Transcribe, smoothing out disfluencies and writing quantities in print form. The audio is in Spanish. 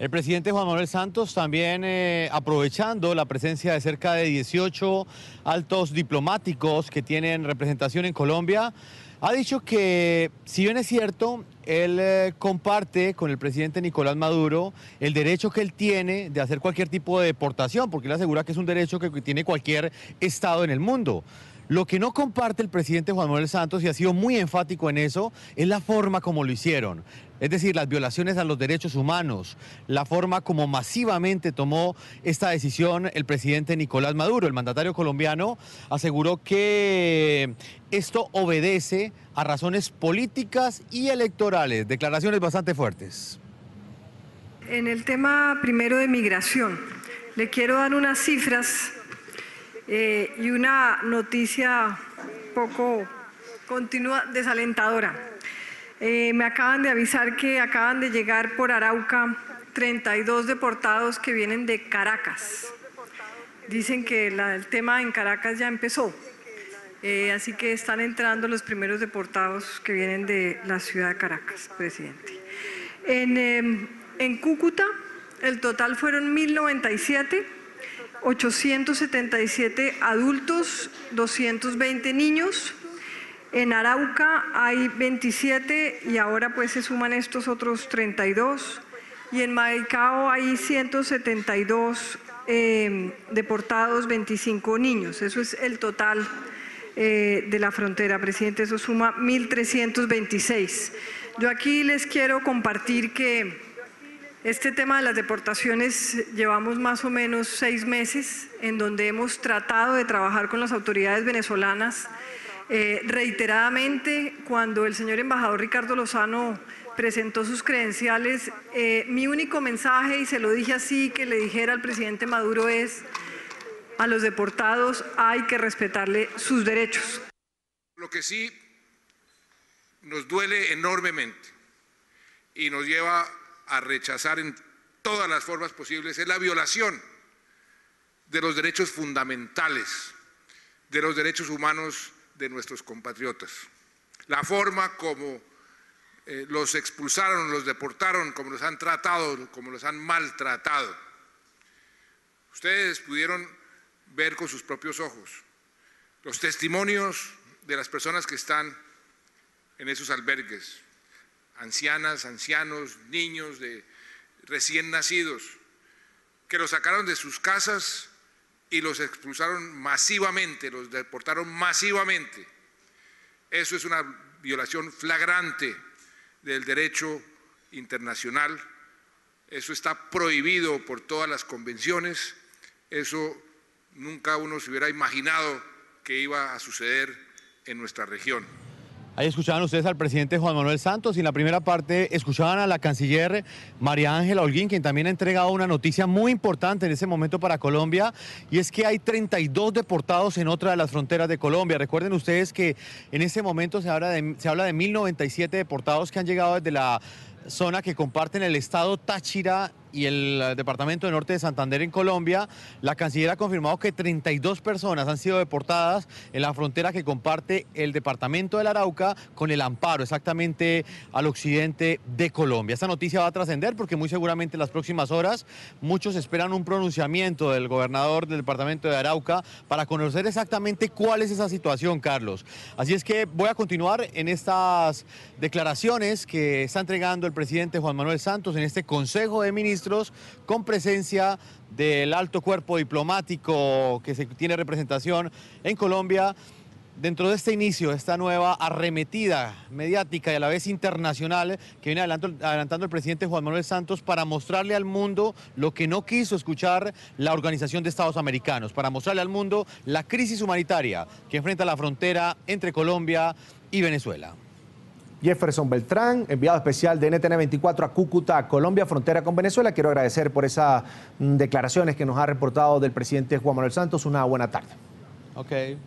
El presidente Juan Manuel Santos también aprovechando la presencia de cerca de 18 altos diplomáticos que tienen representación en Colombia, ha dicho que, si bien es cierto, él comparte con el presidente Nicolás Maduro el derecho que él tiene de hacer cualquier tipo de deportación, porque él asegura que es un derecho que tiene cualquier estado en el mundo. Lo que no comparte el presidente Juan Manuel Santos, y ha sido muy enfático en eso, es la forma como lo hicieron. Es decir, las violaciones a los derechos humanos, la forma como masivamente tomó esta decisión el presidente Nicolás Maduro. El mandatario colombiano aseguró que esto obedece a razones políticas y electorales. Declaraciones bastante fuertes. En el tema primero de migración, le quiero dar unas cifras y una noticia poco continua, desalentadora. Me acaban de avisar que acaban de llegar por Arauca 32 deportados que vienen de Caracas. Dicen que el tema en Caracas ya empezó, así que están entrando los primeros deportados que vienen de la ciudad de Caracas, presidente. En Cúcuta el total fueron 1.097. 877 adultos, 220 niños. En Arauca hay 27 y ahora pues se suman estos otros 32. Y en Maicao hay 172 deportados, 25 niños. Eso es el total de la frontera, presidente. Eso suma 1.326. Yo aquí les quiero compartir que este tema de las deportaciones llevamos más o menos 6 meses en donde hemos tratado de trabajar con las autoridades venezolanas reiteradamente. Cuando el señor embajador Ricardo Lozano presentó sus credenciales, mi único mensaje, y se lo dije así, que le dijera al presidente Maduro es: a los deportados hay que respetarle sus derechos. Lo que sí nos duele enormemente y nos lleva a rechazar en todas las formas posibles es la violación de los derechos fundamentales, de los derechos humanos de nuestros compatriotas. La forma como los expulsaron, los deportaron, como los han tratado, como los han maltratado. Ustedes pudieron ver con sus propios ojos los testimonios de las personas que están en esos albergues. Ancianas, ancianos, niños de recién nacidos, que los sacaron de sus casas y los expulsaron masivamente, los deportaron masivamente. Eso es una violación flagrante del derecho internacional, eso está prohibido por todas las convenciones, eso nunca uno se hubiera imaginado que iba a suceder en nuestra región. Ahí escuchaban ustedes al presidente Juan Manuel Santos, y en la primera parte escuchaban a la canciller María Ángela Holguín, quien también ha entregado una noticia muy importante en ese momento para Colombia, y es que hay 32 deportados en otra de las fronteras de Colombia. Recuerden ustedes que en ese momento se habla de 1.097 deportados que han llegado desde la zona que comparten el estado Táchira y el departamento del norte de Santander en Colombia. La canciller ha confirmado que 32 personas han sido deportadas en la frontera que comparte el departamento del Arauca con el Amparo, exactamente al occidente de Colombia. Esta noticia va a trascender porque muy seguramente en las próximas horas muchos esperan un pronunciamiento del gobernador del departamento de Arauca para conocer exactamente cuál es esa situación, Carlos. Así es que voy a continuar en estas declaraciones que está entregando el presidente Juan Manuel Santos en este Consejo de Ministros, con presencia del alto cuerpo diplomático que tiene representación en Colombia, dentro de este inicio, esta nueva arremetida mediática y a la vez internacional que viene adelantando el presidente Juan Manuel Santos para mostrarle al mundo lo que no quiso escuchar la Organización de Estados Americanos, para mostrarle al mundo la crisis humanitaria que enfrenta la frontera entre Colombia y Venezuela. Jefferson Beltrán, enviado especial de NTN 24 a Cúcuta, Colombia, frontera con Venezuela. Quiero agradecer por esas declaraciones que nos ha reportado del presidente Juan Manuel Santos. Una buena tarde. Okay.